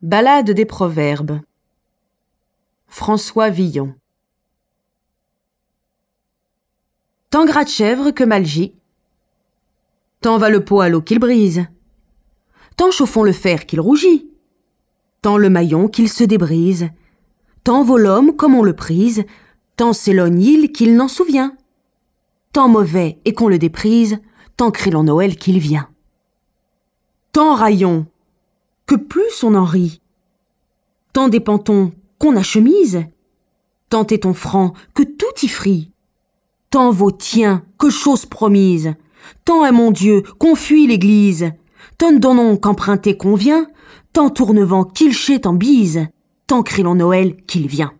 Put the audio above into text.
Ballade des Proverbes. François Villon. Tant gratte-chèvre que malgit, tant va le pot à l'eau qu'il brise, tant chauffons le fer qu'il rougit, tant le maillon qu'il se débrise, tant vaut l'homme comme on le prise, tant s'éloigne-il qu'il n'en souvient, tant mauvais et qu'on le déprise, tant crie l'on Noël qu'il vient. Tant raillons que plus on en rit, tant des pantons qu'on achemise, tant tétons francs que tout y frit, tant vaut tiens que chose promise, tant à mon Dieu qu'on fuit l'église, tant donnons qu'emprunter convient, tant tournevent qu'il chait en bise, tant crie l'on Noël qu'il vient.